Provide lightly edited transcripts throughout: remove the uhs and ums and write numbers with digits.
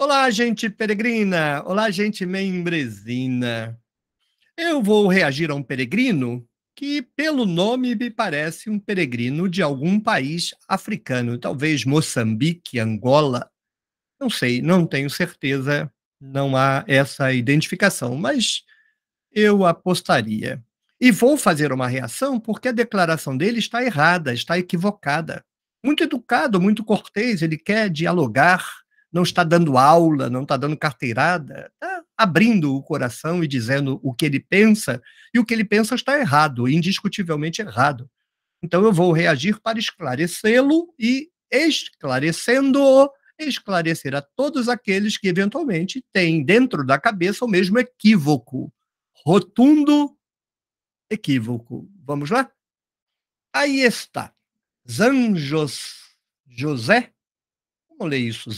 Olá, gente peregrina! Olá, gente membresina! Eu vou reagir a um peregrino que, pelo nome, me parece um peregrino de algum país africano. Talvez Moçambique, Angola. Não sei, não tenho certeza. Não há essa identificação, mas eu apostaria. E vou fazer uma reação porque a declaração dele está errada, está equivocada. Muito educado, muito cortês, ele quer dialogar. Não está dando aula, não está dando carteirada, está abrindo o coração e dizendo o que ele pensa, e o que ele pensa está errado, indiscutivelmente errado. Então eu vou reagir para esclarecê-lo e, esclarecendo-o, esclarecer a todos aqueles que eventualmente têm dentro da cabeça o mesmo equívoco, rotundo equívoco. Vamos lá? Aí está, José, como ler isso?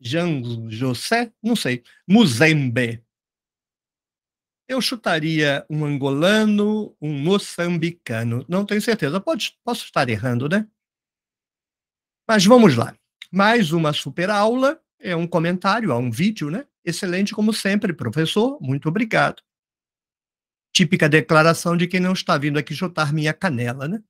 Jean José, não sei, Muzembe. Eu chutaria um angolano, um moçambicano, não tenho certeza, posso estar errando, né? Mas vamos lá, mais uma super aula, é um comentário, é um vídeo, né? Excelente como sempre, professor, muito obrigado. Típica declaração de quem não está vindo aqui chutar minha canela, né?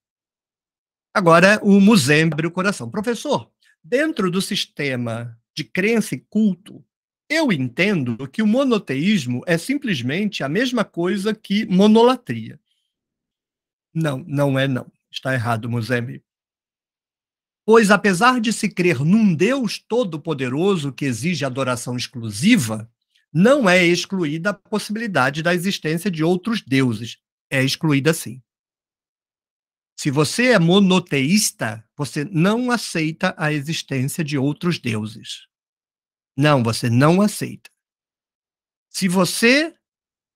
Agora, o Muzembe, o coração. Professor, dentro do sistema de crença e culto, eu entendo que o monoteísmo é simplesmente a mesma coisa que monolatria. Não, não é não. Está errado, Muzembe. Pois, apesar de se crer num Deus todo-poderoso que exige adoração exclusiva, não é excluída a possibilidade da existência de outros deuses. É excluída, sim. Se você é monoteísta, você não aceita a existência de outros deuses. Não, você não aceita. Se você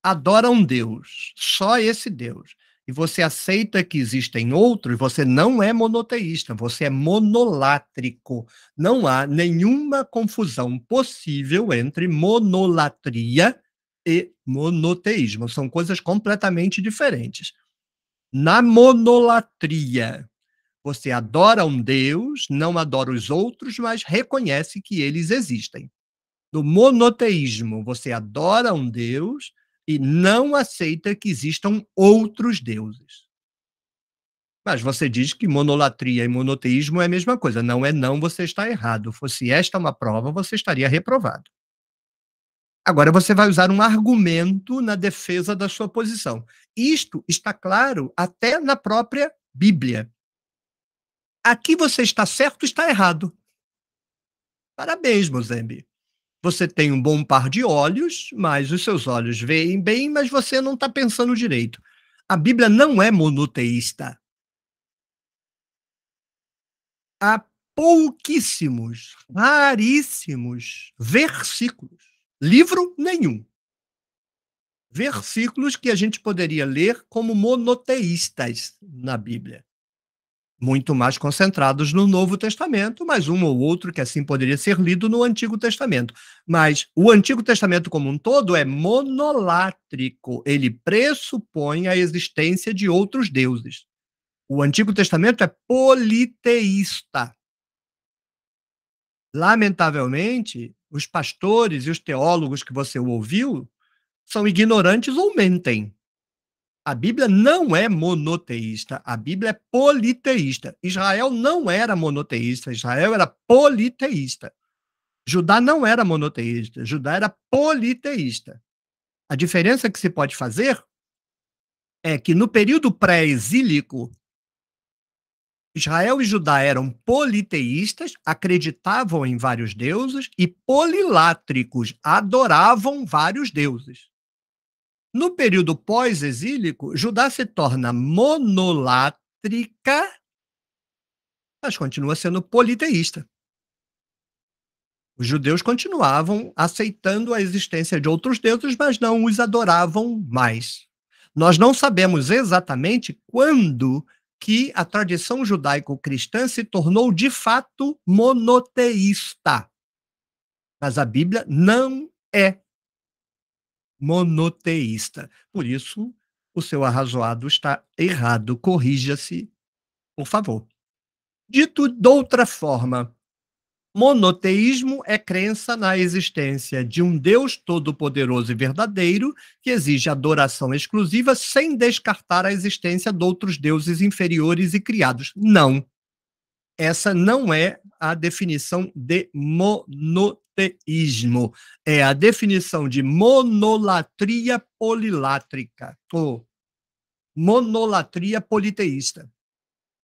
adora um Deus, só esse Deus, e você aceita que existem outros, você não é monoteísta, você é monolátrico. Não há nenhuma confusão possível entre monolatria e monoteísmo. São coisas completamente diferentes. Na monolatria, você adora um Deus, não adora os outros, mas reconhece que eles existem. No monoteísmo, você adora um Deus e não aceita que existam outros deuses. Mas você diz que monolatria e monoteísmo é a mesma coisa. Não é não, você está errado. Se esta é uma prova, você estaria reprovado. Agora você vai usar um argumento na defesa da sua posição. Isto está claro até na própria Bíblia. Aqui você está certo, está errado. Parabéns, Muzembe. Você tem um bom par de olhos, mas os seus olhos veem bem, mas você não está pensando direito. A Bíblia não é monoteísta. Há pouquíssimos, raríssimos versículos. Livro nenhum. Versículos que a gente poderia ler como monoteístas na Bíblia. Muito mais concentrados no Novo Testamento, mas um ou outro que assim poderia ser lido no Antigo Testamento. Mas o Antigo Testamento como um todo é monolátrico. Ele pressupõe a existência de outros deuses. O Antigo Testamento é politeísta. Lamentavelmente, os pastores e os teólogos que você ouviu são ignorantes ou mentem. A Bíblia não é monoteísta, a Bíblia é politeísta. Israel não era monoteísta, Israel era politeísta. Judá não era monoteísta, Judá era politeísta. A diferença que se pode fazer é que no período pré-exílico, Israel e Judá eram politeístas, acreditavam em vários deuses e polilátricos, adoravam vários deuses. No período pós-exílico, Judá se torna monolátrica, mas continua sendo politeísta. Os judeus continuavam aceitando a existência de outros deuses, mas não os adoravam mais. Nós não sabemos exatamente quando que a tradição judaico-cristã se tornou, de fato, monoteísta. Mas a Bíblia não é monoteísta. Por isso, o seu arrazoado está errado. Corrija-se, por favor. Dito de outra forma, Monoteísmo é crença na existência de um Deus todo-poderoso e verdadeiro que exige adoração exclusiva sem descartar a existência de outros deuses inferiores e criados. Não. Essa não é a definição de monoteísmo. É a definição de monolatria polilátrica, ou monolatria politeísta.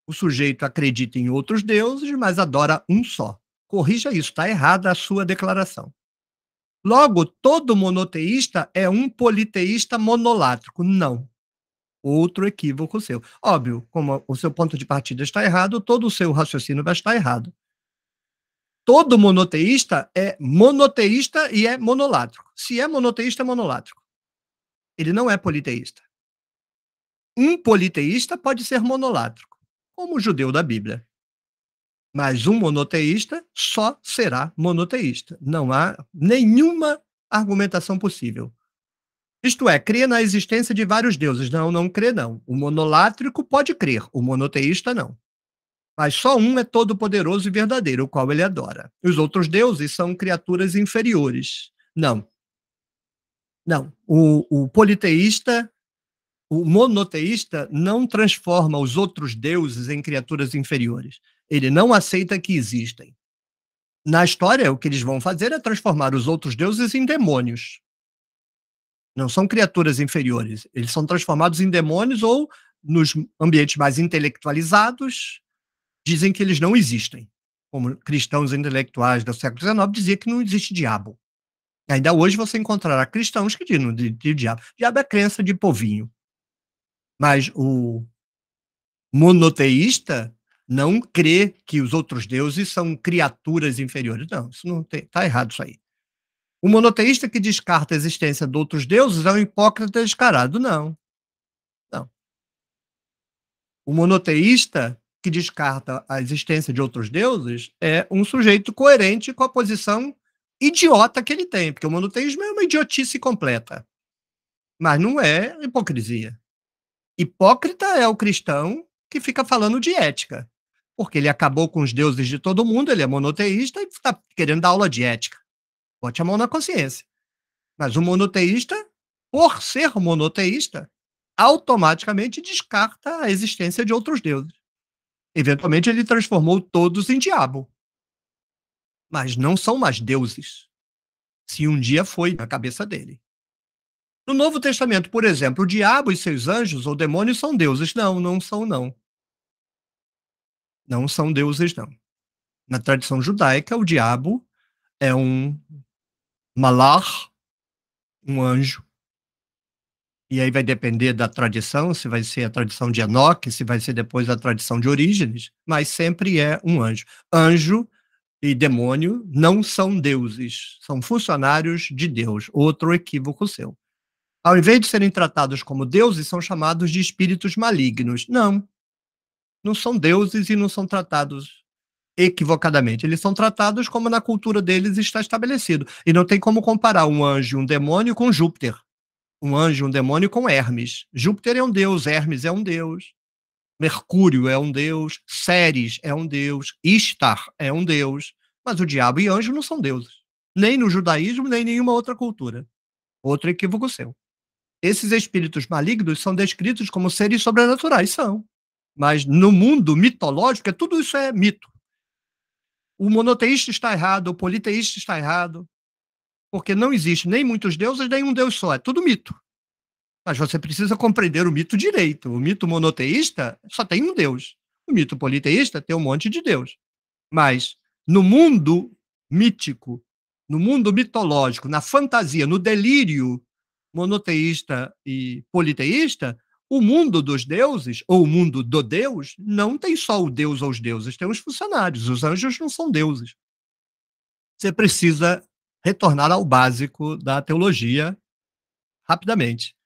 O sujeito acredita em outros deuses, mas adora um só. Corrija isso, está errada a sua declaração. Logo, todo monoteísta é um politeísta monolátrico. Não. Outro equívoco seu. Óbvio, como o seu ponto de partida está errado, todo o seu raciocínio vai estar errado. Todo monoteísta é monoteísta e é monolátrico. Se é monoteísta, é monolátrico. Ele não é politeísta. Um politeísta pode ser monolátrico, como o judeu da Bíblia. Mas um monoteísta só será monoteísta. Não há nenhuma argumentação possível. Isto é, crê na existência de vários deuses. Não, não crê, não. O monolátrico pode crer, o monoteísta não. Mas só um é todo-poderoso e verdadeiro, o qual ele adora. Os outros deuses são criaturas inferiores. Não. Não. O politeísta, o monoteísta, não transforma os outros deuses em criaturas inferiores. Ele não aceita que existem. Na história, o que eles vão fazer é transformar os outros deuses em demônios. Não são criaturas inferiores. Eles são transformados em demônios ou, nos ambientes mais intelectualizados, dizem que eles não existem. Como cristãos intelectuais do século XIX diziam que não existe diabo. Ainda hoje você encontrará cristãos que dizem de diabo. Diabo é crença de povinho. Mas o monoteísta não crê que os outros deuses são criaturas inferiores. Não, isso não tem, tá errado isso aí. O monoteísta que descarta a existência de outros deuses é um hipócrita descarado. Não. Não. O monoteísta que descarta a existência de outros deuses é um sujeito coerente com a posição idiota que ele tem, porque o monoteísmo é uma idiotice completa. Mas não é hipocrisia. Hipócrita é o cristão que fica falando de ética, porque ele acabou com os deuses de todo mundo, ele é monoteísta e está querendo dar aula de ética. Bote a mão na consciência. Mas o monoteísta, por ser monoteísta, automaticamente descarta a existência de outros deuses. Eventualmente, ele transformou todos em diabo. Mas não são mais deuses, se um dia foi na cabeça dele. No Novo Testamento, por exemplo, o diabo e seus anjos ou demônios são deuses. Não, não são, não. Não são deuses, não. Na tradição judaica, o diabo é um malach, um anjo. E aí vai depender da tradição, se vai ser a tradição de Enoque, se vai ser depois a tradição de Orígenes, mas sempre é um anjo. Anjo e demônio não são deuses, são funcionários de Deus, outro equívoco seu. Ao invés de serem tratados como deuses, são chamados de espíritos malignos. Não, não são deuses e não são tratados equivocadamente. Eles são tratados como na cultura deles está estabelecido. E não tem como comparar um anjo e um demônio com Júpiter. Um anjo e um demônio com Hermes. Júpiter é um deus, Hermes é um deus. Mercúrio é um deus, Ceres é um deus, Istar é um deus. Mas o diabo e anjo não são deuses. Nem no judaísmo, nem em nenhuma outra cultura. Outro equívoco seu. Esses espíritos malignos são descritos como seres sobrenaturais. São. Mas no mundo mitológico, tudo isso é mito. O monoteísta está errado, o politeísta está errado, porque não existe nem muitos deuses, nem um deus só. É tudo mito. Mas você precisa compreender o mito direito. O mito monoteísta só tem um deus. O mito politeísta tem um monte de deus. Mas no mundo mítico, no mundo mitológico, na fantasia, no delírio monoteísta e politeísta, o mundo dos deuses, ou o mundo do Deus, não tem só o Deus ou os deuses, tem os funcionários. Os anjos não são deuses. Você precisa retornar ao básico da teologia rapidamente.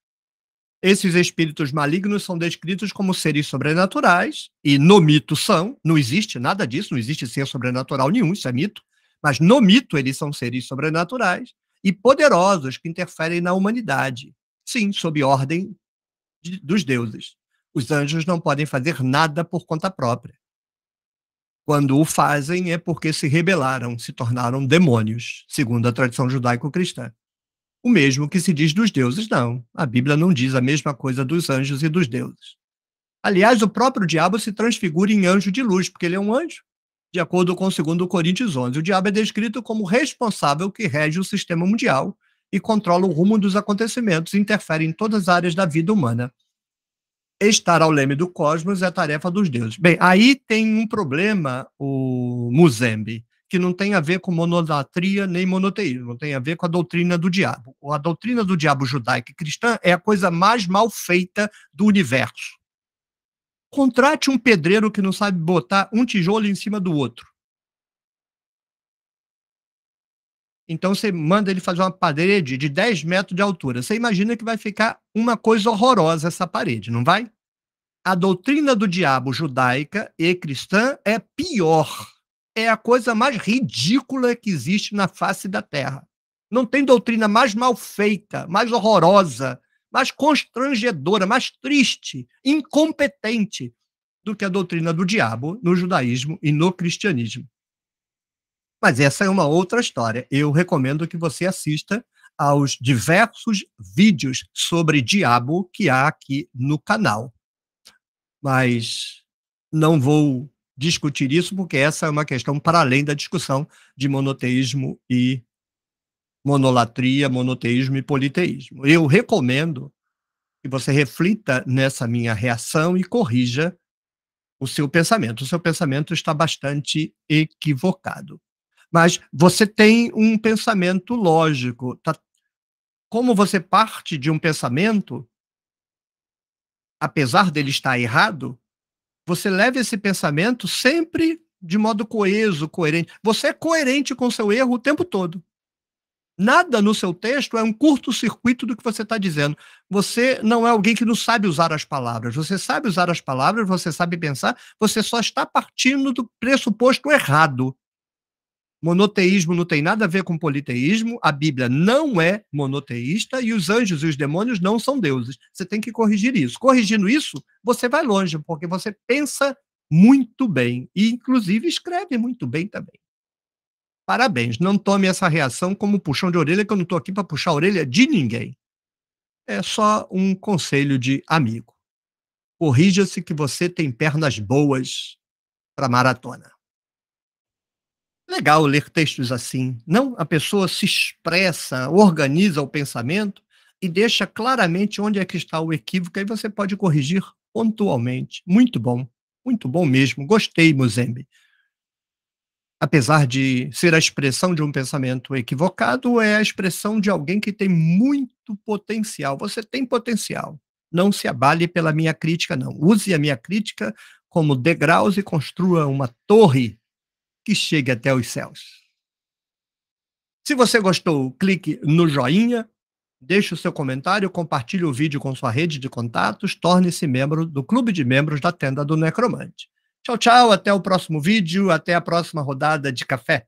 Esses espíritos malignos são descritos como seres sobrenaturais, e no mito são, não existe nada disso, não existe ser sobrenatural nenhum, isso é mito, mas no mito eles são seres sobrenaturais e poderosos que interferem na humanidade. Sim, sob ordem dos deuses. Os anjos não podem fazer nada por conta própria. Quando o fazem é porque se rebelaram, se tornaram demônios, segundo a tradição judaico-cristã. O mesmo que se diz dos deuses, não. A Bíblia não diz a mesma coisa dos anjos e dos deuses. Aliás, o próprio diabo se transfigura em anjo de luz, porque ele é um anjo, de acordo com 2 Coríntios 11. O diabo é descrito como responsável que rege o sistema mundial e controla o rumo dos acontecimentos, interfere em todas as áreas da vida humana. Estar ao leme do cosmos é a tarefa dos deuses. Bem, aí tem um problema, o Muzembe, que não tem a ver com monolatria nem monoteísmo, tem a ver com a doutrina do diabo. A doutrina do diabo judaica e cristã é a coisa mais mal feita do universo. Contrate um pedreiro que não sabe botar um tijolo em cima do outro. Então você manda ele fazer uma parede de 10 metros de altura. Você imagina que vai ficar uma coisa horrorosa essa parede, não vai? A doutrina do diabo judaica e cristã é pior. É a coisa mais ridícula que existe na face da Terra. Não tem doutrina mais mal feita, mais horrorosa, mais constrangedora, mais triste, incompetente do que a doutrina do diabo no judaísmo e no cristianismo. Mas essa é uma outra história. Eu recomendo que você assista aos diversos vídeos sobre diabo que há aqui no canal. Mas não vou discutir isso, porque essa é uma questão para além da discussão de monoteísmo e monolatria, monoteísmo e politeísmo. Eu recomendo que você reflita nessa minha reação e corrija o seu pensamento. O seu pensamento está bastante equivocado. Mas você tem um pensamento lógico. Tá? Como você parte de um pensamento, apesar dele estar errado, você leva esse pensamento sempre de modo coeso, coerente. Você é coerente com o seu erro o tempo todo. Nada no seu texto é um curto-circuito do que você está dizendo. Você não é alguém que não sabe usar as palavras. Você sabe usar as palavras, você sabe pensar, você só está partindo do pressuposto errado. Monoteísmo não tem nada a ver com politeísmo, a Bíblia não é monoteísta e os anjos e os demônios não são deuses. Você tem que corrigir isso. Corrigindo isso, você vai longe, porque você pensa muito bem e, inclusive, escreve muito bem também. Parabéns, não tome essa reação como puxão de orelha, que eu não estou aqui para puxar a orelha de ninguém. É só um conselho de amigo. Corrija-se que você tem pernas boas para maratona. Legal ler textos assim, não? A pessoa se expressa, organiza o pensamento e deixa claramente onde é que está o equívoco, aí você pode corrigir pontualmente. Muito bom mesmo. Gostei, Muzembe. Apesar de ser a expressão de um pensamento equivocado, é a expressão de alguém que tem muito potencial. Você tem potencial. Não se abale pela minha crítica, não. Use a minha crítica como degraus e construa uma torre que chegue até os céus. Se você gostou, clique no joinha, deixe o seu comentário, compartilhe o vídeo com sua rede de contatos, torne-se membro do Clube de Membros da Tenda do Necromante. Tchau, tchau, até o próximo vídeo, até a próxima rodada de café.